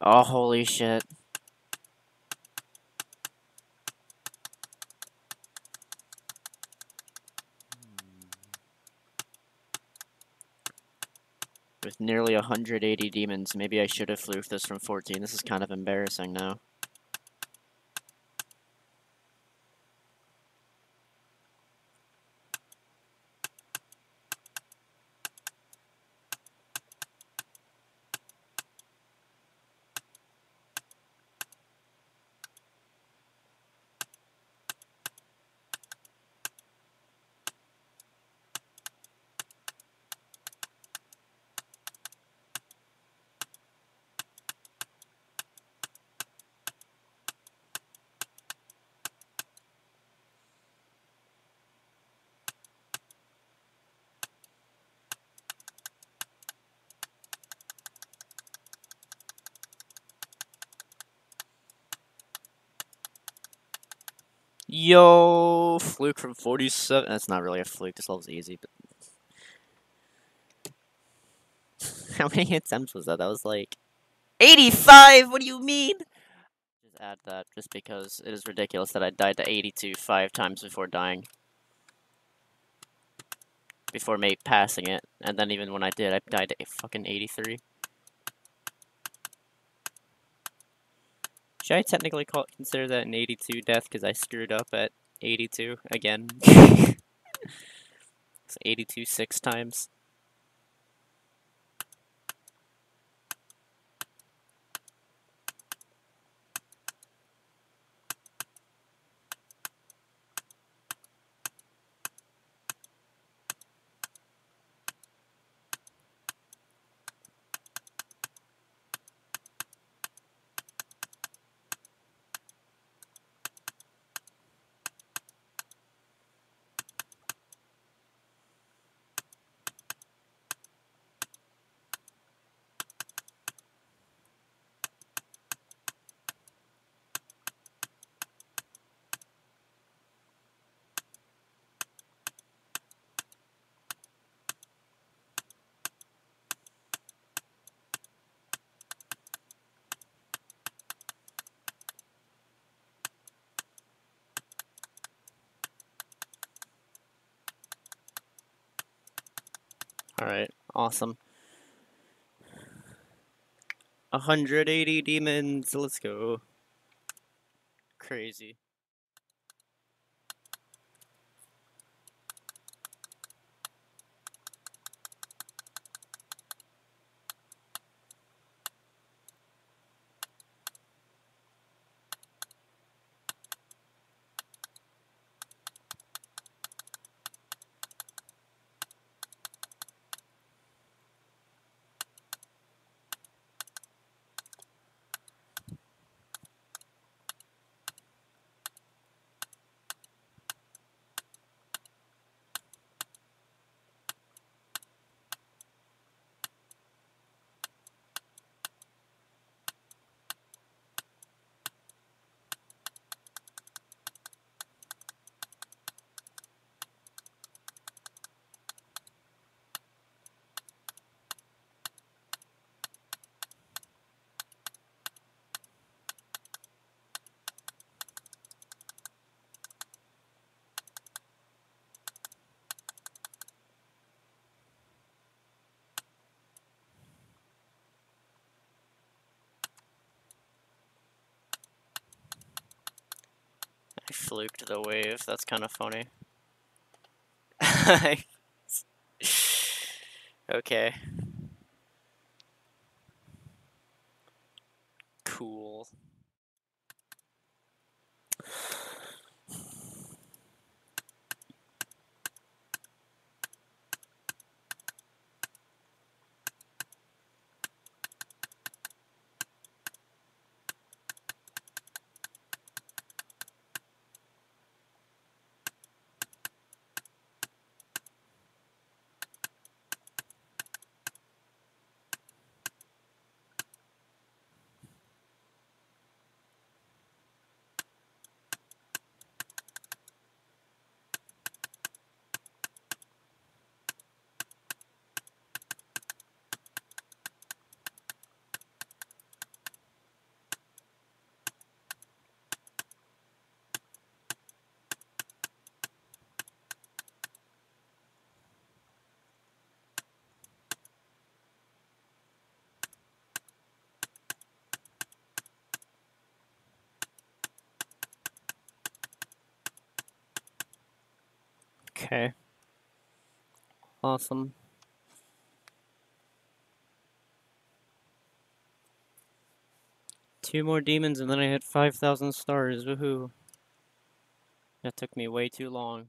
Oh, holy shit. With nearly 180 demons, maybe I should have floofed this from 14. This is kind of embarrassing now. Yo, fluke from 47. That's not really a fluke. This level's easy. But how many attempts was that? That was like 85. What do you mean? Just add that, just because it is ridiculous that I died to 82 5 times before dying, before me passing it, and then even when I did, I died to fucking 83. Should I technically consider that an 82 death because I screwed up at 82 again? It's 82 6 times. Alright, awesome. 180 demons, let's go. Crazy. I fluked the wave, that's kind of funny. Okay. Cool. Okay. Awesome. Two more demons and then I hit 5,000 stars. Woohoo. That took me way too long.